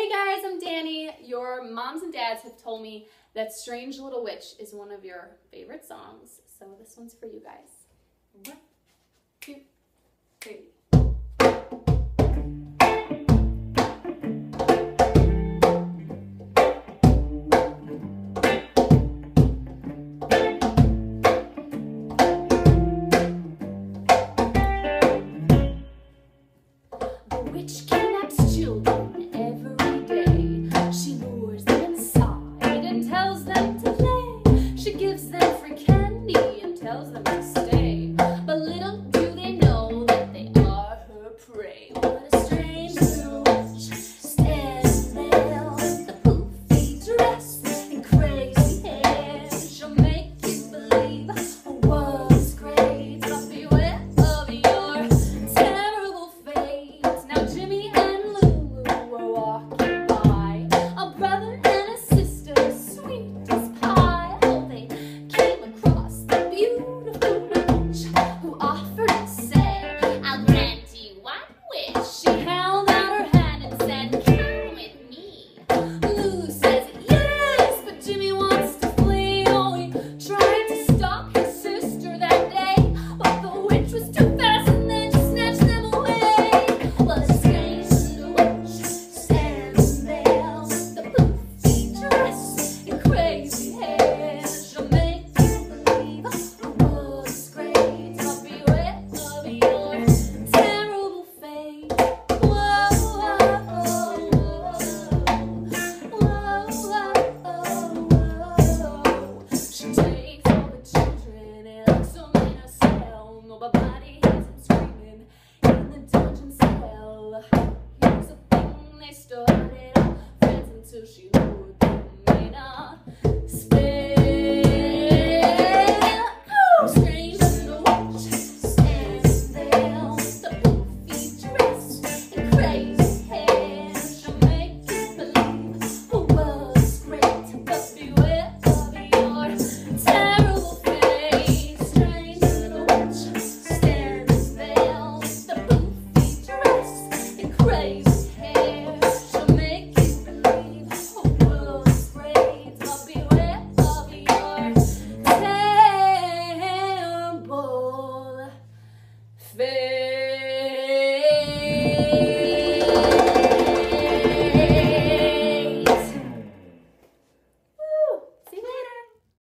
Hey guys, I'm Dani. Your moms and dads have told me that Strange Little Witch is one of your favorite songs, so this one's for you guys. 1, 2, 3. The witch kidnaps children every day. She lures them inside and tells them to play. She gives them free candy and tells them to stay. But little do they know that they are her prey. What a strange little witch stands there with a poofy dress and crazy hair. She'll make you believe her world's great, but beware of your terrible fate. Jimmy and Lulu were walking by, a brother and a sister, sweet as pie. Oh, they came across the beautiful witch who offered and said, "I'll grant you one wish." She held out her hand and said, "Come with me." Lulu says yes, but Jimmy wants to flee. Oh, he tried to stop his sister that day, but the witch was too fast and then she snatched them away. Well, till she would remain a spell.